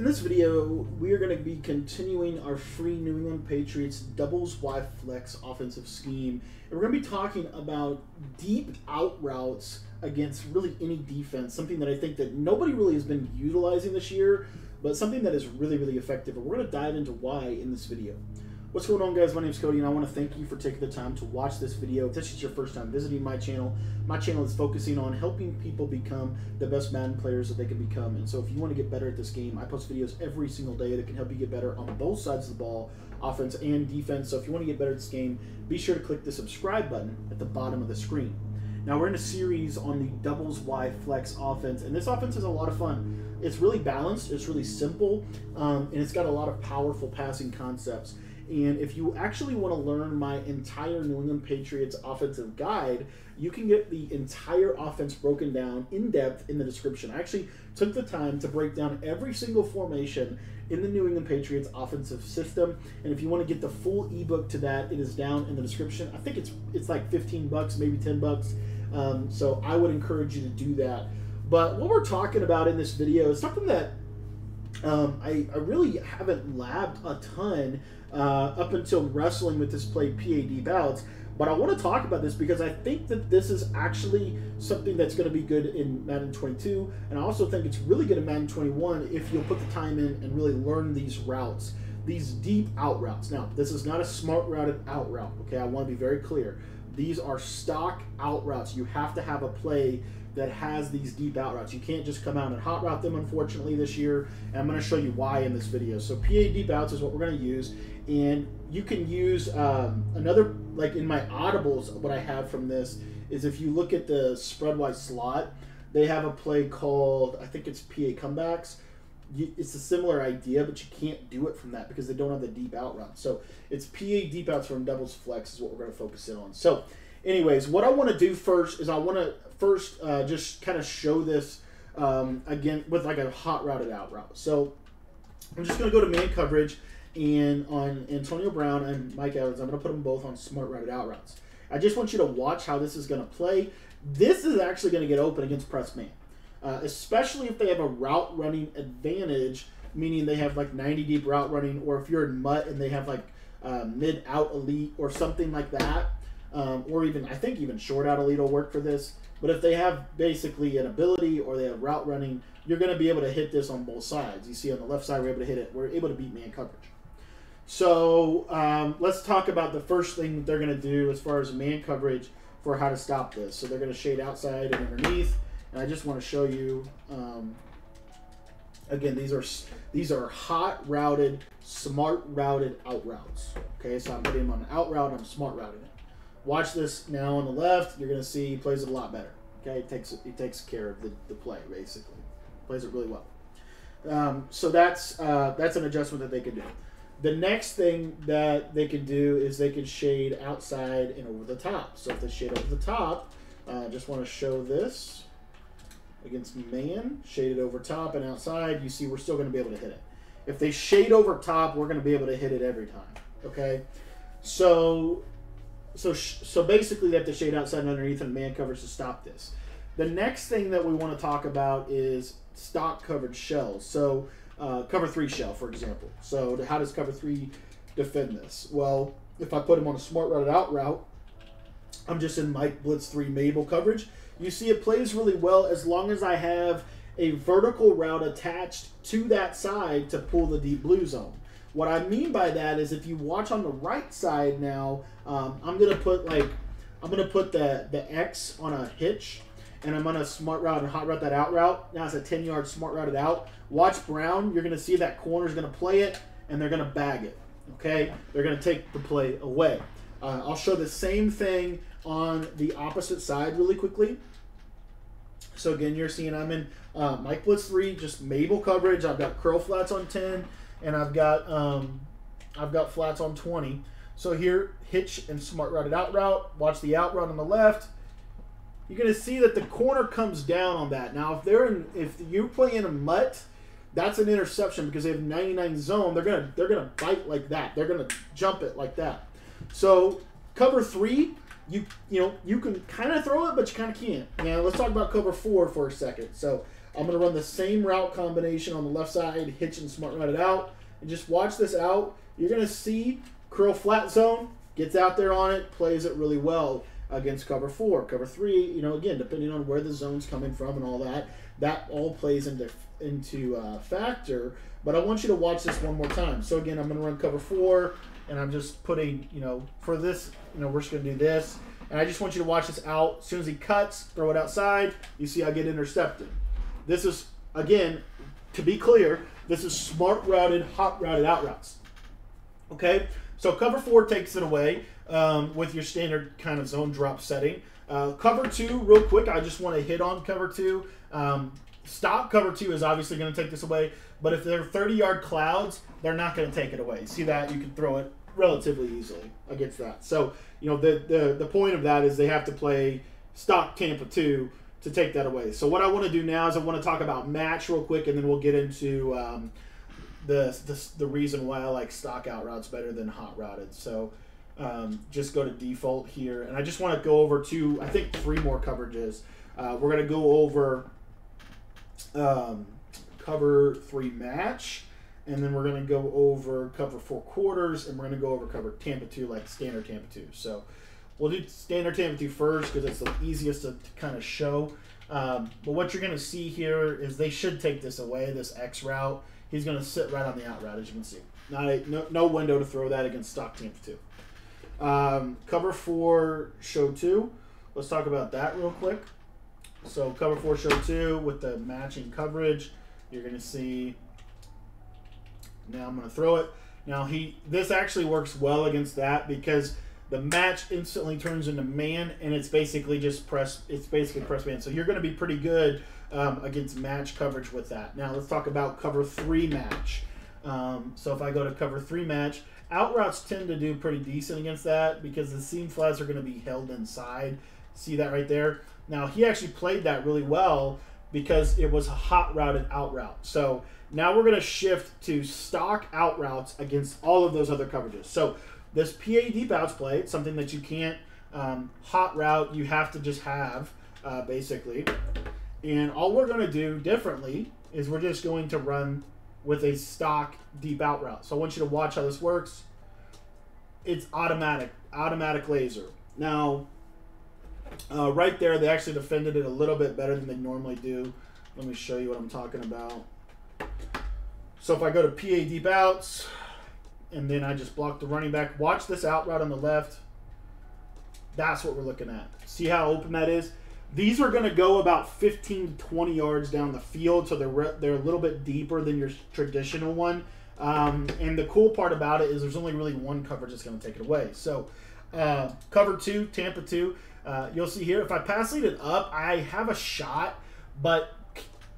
In this video, we are going to be continuing our free New England Patriots doubles Y flex offensive scheme. And we're going to be talking about deep out routes against really any defense, something that I think that nobody really has been utilizing this year, but something that is really, really effective. And we're going to dive into why in this video. What's going on, guys? My name is Cody, and I want to thank you for taking the time to watch this video. If this is your first time visiting my channel is focusing on helping people become the best Madden players that they can become. And so if you want to get better at this game, I post videos every single day that can help you get better on both sides of the ball, offense and defense. So if you want to get better at this game, be sure to click the subscribe button at the bottom of the screen. Now, we're in a series on the doubles Y flex offense, and this offense is a lot of fun. It's really balanced, it's really simple, and it's got a lot of powerful passing concepts. And if you actually want to learn my entire New England Patriots offensive guide, you can get the entire offense broken down in depth in the description. I actually took the time to break down every single formation in the New England Patriots offensive system. And if you want to get the full ebook to that, it is down in the description. I think it's like 15 bucks, maybe 10 bucks. So I would encourage you to do that. But what we're talking about in this video is something that I really haven't labbed a ton up until wrestling with this play, PA deep outs, but I want to talk about this because I think that this is actually something that's going to be good in Madden 22, and I also think it's really good in Madden 21 if you'll put the time in and really learn these routes, these deep out routes. Now, this is not a smart routed out route, okay? I want to be very clear. These are stock out routes. You have to have a play that has these deep out routes. You can't just come out and hot route them, unfortunately, this year. And I'm going to show you why in this video. So PA deep outs is what we're going to use. And you can use another, like in my audibles, what I have from this is if you look at the spread wide slot, they have a play called, I think it's PA comebacks. It's a similar idea, but you can't do it from that because they don't have the deep out route. So it's PA deep outs from doubles flex is what we're going to focus in on. So anyways, what I want to do first is I want to first just kind of show this again with like a hot routed out route. So I'm just going to go to man coverage, and on Antonio Brown and Mike Evans, I'm going to put them both on smart routed out routes. I just want you to watch how this is going to play. This is actually going to get open against press man. Especially if they have a route running advantage, meaning they have like 90 deep route running, or if you're in MUT and they have like mid out elite or something like that, or even I think even short out elite will work for this. But if they have basically an ability or they have route running, you're going to be able to hit this on both sides. You see on the left side, we're able to hit it. We're able to beat man coverage. So let's talk about the first thing they're going to do as far as man coverage for how to stop this. So they're going to shade outside and underneath. And I just want to show you, again, these are hot routed, smart routed out routes. Okay, so I'm putting them on an out route, I'm smart routing it. Watch this now on the left, you're going to see he plays it a lot better. Okay, he takes care of the play, basically. Plays it really well. So that's an adjustment that they can do. The next thing that they can do is they can shade outside and over the top. So if they shade over the top, I just want to show this. Against man, shaded over top and outside, you see we're still going to be able to hit it. If they shade over top, we're going to be able to hit it every time. Okay, so basically they have to shade outside and underneath and man coverage to stop this. The next thing that we want to talk about is stock coverage shells. So cover three shell, for example. So how does cover three defend this? Well, if I put him on a smart routed out route, I'm just in Mike Blitz 3 Mabel coverage. You see it plays really well as long as I have a vertical route attached to that side to pull the deep blue zone. What I mean by that is if you watch on the right side now, I'm going to put the X on a hitch, and I'm going to smart route and hot route that out route. Now it's a 10-yard smart routed out. Watch Brown. You're going to see that corner is going to play it, and they're going to bag it. Okay, they're going to take the play away. I'll show the same thing on the opposite side really quickly. So again, you're seeing I'm in Mike Blitz 3, just Mabel coverage. I've got curl flats on 10, and I've got flats on 20. So here, hitch and smart routed out route. Watch the out route on the left. You're gonna see that the corner comes down on that. Now, if you're playing a MUT, that's an interception because they have 99 zone. They're gonna bite like that. They're gonna jump it like that. So cover three. You know, you can kind of throw it, but you kind of can't. Now, let's talk about cover four for a second. So I'm going to run the same route combination on the left side, hitch and smart run it out. And just watch this out. You're going to see curl flat zone, gets out there on it, plays it really well against cover four, cover three, you know, again, depending on where the zone's coming from and all that, that all plays into factor. But I want you to watch this one more time. So again, I'm going to run cover four, and I'm just putting, you know, for this, you know, we're just going to do this. And I just want you to watch this out. As soon as he cuts, throw it outside, you see I get intercepted. This is, again, to be clear, this is smart routed, hot routed out routes. Okay, so cover four takes it away with your standard kind of zone drop setting. Cover two, real quick, I just want to hit on cover two. Stop cover two is obviously going to take this away, but if they're 30-yard clouds, they're not going to take it away. See that? You can throw it relatively easily against that. So, you know, the point of that is they have to play stop Tampa two to take that away. So what I want to do now is I want to talk about match real quick, and then we'll get into the reason why I like stock out routes better than hot routed. So just go to default here, and I just want to go over I think 3 more coverages. We're going to go over cover three match, and then we're going to go over cover four quarters, and we're going to go over cover Tampa two, like standard Tampa two. So we'll do standard Tampa two first because it's the easiest to kind of show. But what you're going to see here is they should take this away, this X route. He's going to sit right on the out route, as you can see. No window to throw that against stock Tampa two. Cover four, show two. Let's talk about that real quick. So cover four, show two with the matching coverage. You're going to see. Now I'm going to throw it. Now this actually works well against that because the match instantly turns into man, and it's basically just press. It's basically press man. So you're going to be pretty good against match coverage with that. Now let's talk about cover three match. So if I go to cover three match, out routes tend to do pretty decent against that because the seam flats are going to be held inside. See that right there? Now he actually played that really well because it was a hot routed out route. So now we're going to shift to stock out routes against all of those other coverages. So this PA deep outs play, it's something that you can't hot route. You have to just have basically. And all we're going to do differently is we're just going to run with a stock deep out route. So I want you to watch how this works. It's automatic laser. Now, right there, they actually defended it a little bit better than they normally do. Let me show you what I'm talking about. So if I go to PA deep outs, and then I just block the running back. Watch this out route on the left. That's what we're looking at. See how open that is? These are going to go about 15 to 20 yards down the field, so they're a little bit deeper than your traditional one. And the cool part about it is there's only really one coverage that's going to take it away. So cover two, Tampa two. You'll see here, if I pass lead it up, I have a shot, but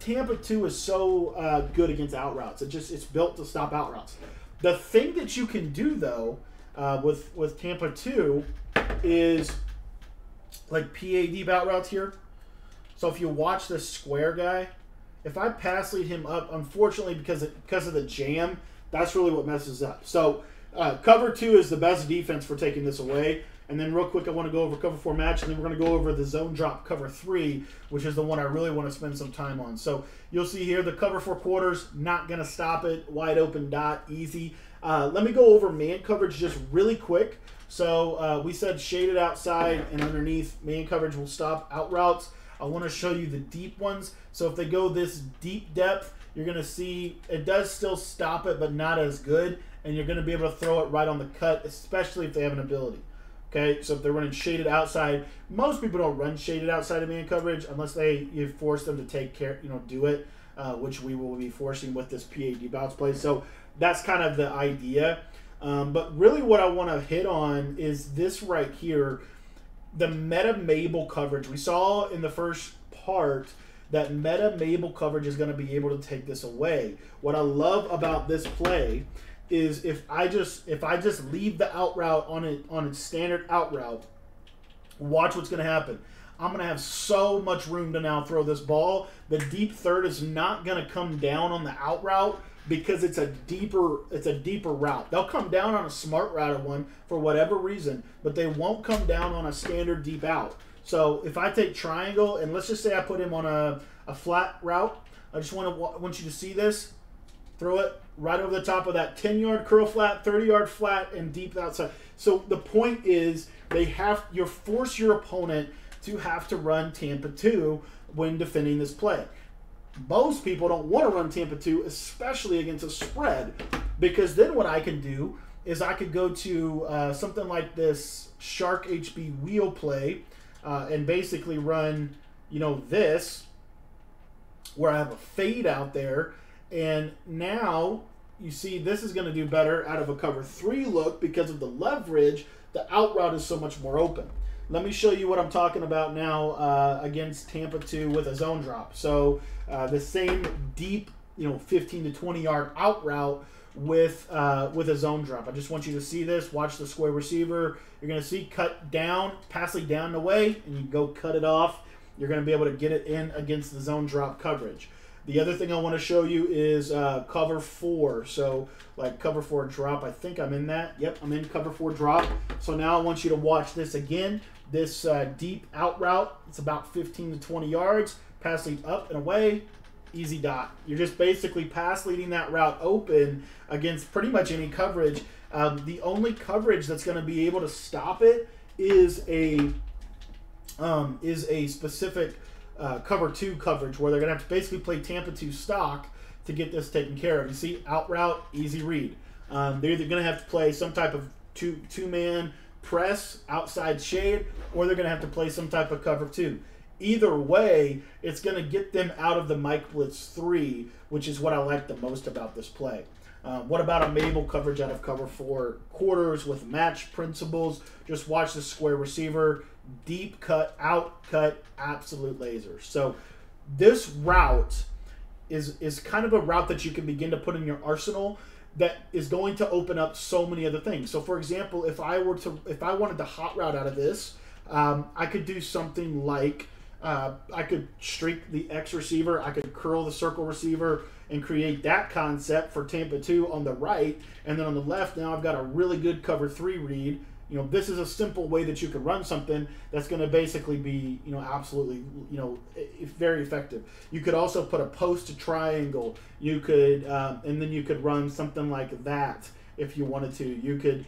Tampa two is so good against out routes. It's built to stop out routes. The thing that you can do, though, with Tampa two is like PA deep out routes here. So if you watch this square guy, if I pass lead him up, unfortunately, because of the jam, that's really what messes up. So cover two is the best defense for taking this away. And then real quick, I want to go over cover four match, and then we're going to go over the zone drop cover three, which is the one I really want to spend some time on. So you'll see here the cover four quarters, not going to stop it, wide open dot, easy. Let me go over man coverage just really quick. So we said shaded outside and underneath, man coverage will stop out routes. I want to show you the deep ones. So if they go this deep depth, you're going to see it does still stop it, but not as good. And you're going to be able to throw it right on the cut, especially if they have an ability. Okay, so if they're running shaded outside, most people don't run shaded outside of man coverage unless you force them to take care, you know, do it, which we will be forcing with this PA deep outs play. So that's kind of the idea. But really what I want to hit on is this right here, the meta Mabel coverage. We saw in the first part that meta Mabel coverage is going to be able to take this away. What I love about this play is if I just leave the out route on its standard out route, watch what's going to happen. I'm going to have so much room to now throw this ball. The deep third is not going to come down on the out route because it's a deeper route. They'll come down on a smart routed one for whatever reason, but they won't come down on a standard deep out. So if I take triangle, and let's just say I put him on a a flat route. I just want you to see this. Throw it right over the top of that 10-yard curl flat, 30-yard flat, and deep outside. So the point is they have you force your opponent to have to run Tampa 2 when defending this play. Most people don't want to run Tampa 2, especially against a spread, because then what I can do is I could go to something like this Shark HB wheel play and basically run, you know, this, where I have a fade out there. And now you see this is going to do better out of a cover 3 look because of the leverage. The out route is so much more open. Let me show you what I'm talking about now against Tampa 2 with a zone drop. So the same deep, you know, 15 to 20-yard out route with a zone drop. I just want you to see this. Watch the square receiver. You're going to see cut down, passing down and away, and you go cut it off. You're going to be able to get it in against the zone drop coverage. The other thing I want to show you is cover 4. So like cover 4 drop, I think I'm in that. Yep, I'm in cover 4 drop. So now I want you to watch this again. This deep out route, it's about 15 to 20 yards, pass lead up and away, easy dot. You're just basically pass leading that route open against pretty much any coverage. The only coverage that's going to be able to stop it is a specific cover 2 coverage where they're going to have to basically play Tampa 2 stock to get this taken care of. You see, out route, easy read. They're either going to have to play some type of two-man press, outside shade, or they're going to have to play some type of cover 2. Either way, it's going to get them out of the Mike Blitz 3, which is what I like the most about this play. What about a Mabel coverage out of cover 4 quarters with match principles? Just watch the square receiver, deep cut, out cut, absolute laser. So this route is kind of a route that you can begin to put in your arsenal that is going to open up so many other things. So for example, if I wanted to hot route out of this, I could do something like I could streak the X receiver, I could curl the circle receiver and create that concept for Tampa 2 on the right, and then on the left now I've got a really good cover 3 read. You know, this is a simple way that you can run something that's going to basically be, you know, absolutely, you know, very effective. You could also put a post to triangle. You could, and then you could run something like that if you wanted to. You could,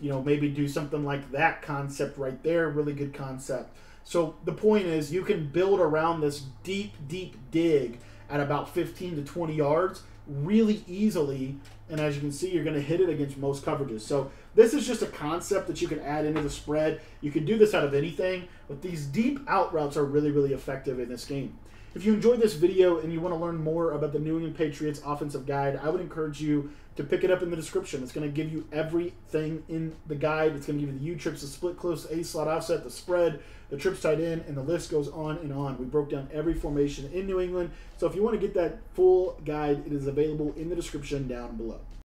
you know, maybe do something like that concept right there. Really good concept. So the point is you can build around this deep, deep dig at about 15 to 20 yards really easily. And as you can see, you're going to hit it against most coverages. So this is just a concept that you can add into the spread. You can do this out of anything, but these deep out routes are really, really effective in this game. If you enjoyed this video and you want to learn more about the New England Patriots offensive guide, I would encourage you to pick it up in the description. It's going to give you everything in the guide. It's going to give you the U-trips, the split close, the slot offset, the spread, the trips tied in, and the list goes on and on. We broke down every formation in New England. So if you want to get that full guide, it is available in the description down below.